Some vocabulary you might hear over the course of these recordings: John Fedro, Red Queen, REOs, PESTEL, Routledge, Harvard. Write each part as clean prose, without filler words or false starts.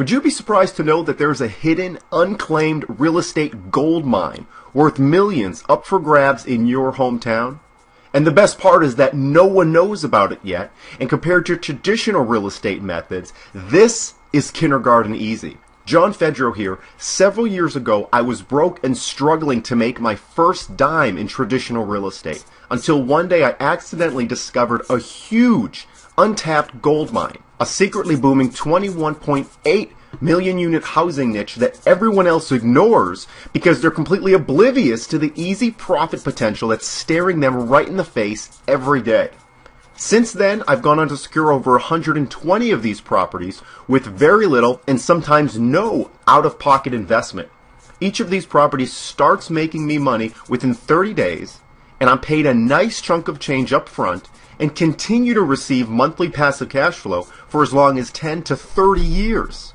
Would you be surprised to know that there is a hidden, unclaimed real estate gold mine worth millions up for grabs in your hometown? And the best part is that no one knows about it yet, and compared to traditional real estate methods, this is kindergarten easy. John Fedro here. Several years ago, I was broke and struggling to make my first dime in traditional real estate, until one day I accidentally discovered a huge, untapped gold mine, a secretly booming 21.8 million unit housing niche that everyone else ignores because they're completely oblivious to the easy profit potential that's staring them right in the face every day. Since then, I've gone on to secure over 120 of these properties with very little and sometimes no out-of-pocket investment. Each of these properties starts making me money within 30 days, and I'm paid a nice chunk of change up front and continue to receive monthly passive cash flow for as long as 10 to 30 years.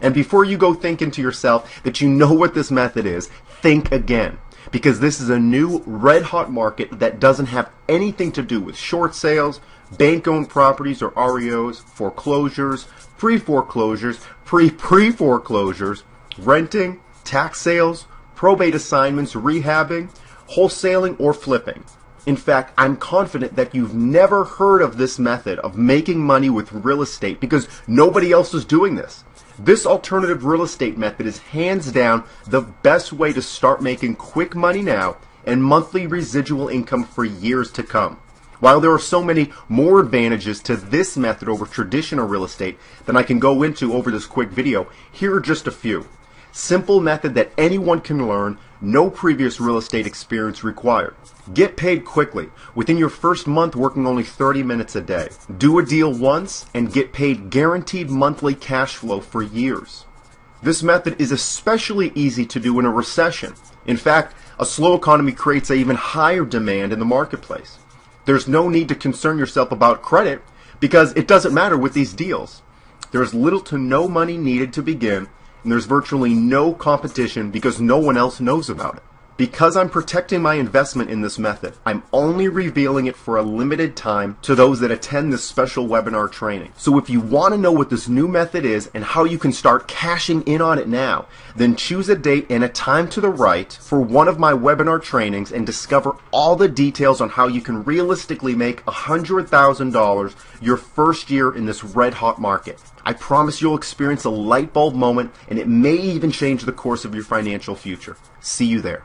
And before you go thinking to yourself that you know what this method is, think again. Because this is a new red-hot market that doesn't have anything to do with short sales, bank-owned properties or REOs, foreclosures, pre-foreclosures, pre-pre-foreclosures, renting, tax sales, probate assignments, rehabbing, wholesaling, or flipping. In fact, I'm confident that you've never heard of this method of making money with real estate because nobody else is doing this. This alternative real estate method is hands down the best way to start making quick money now and monthly residual income for years to come. While there are so many more advantages to this method over traditional real estate than I can go into over this quick video, here are just a few. Simple method that anyone can learn, no previous real estate experience required. Get paid quickly, within your first month working only 30 minutes a day. Do a deal once and get paid guaranteed monthly cash flow for years. This method is especially easy to do in a recession. In fact, a slow economy creates an even higher demand in the marketplace. There's no need to concern yourself about credit because it doesn't matter with these deals. There's little to no money needed to begin, and there's virtually no competition because no one else knows about it. Because I'm protecting my investment in this method, I'm only revealing it for a limited time to those that attend this special webinar training. So if you want to know what this new method is and how you can start cashing in on it now, then choose a date and a time to the right for one of my webinar trainings and discover all the details on how you can realistically make $100,000 your first year in this red-hot market. I promise you'll experience a light bulb moment, and it may even change the course of your financial future. See you there.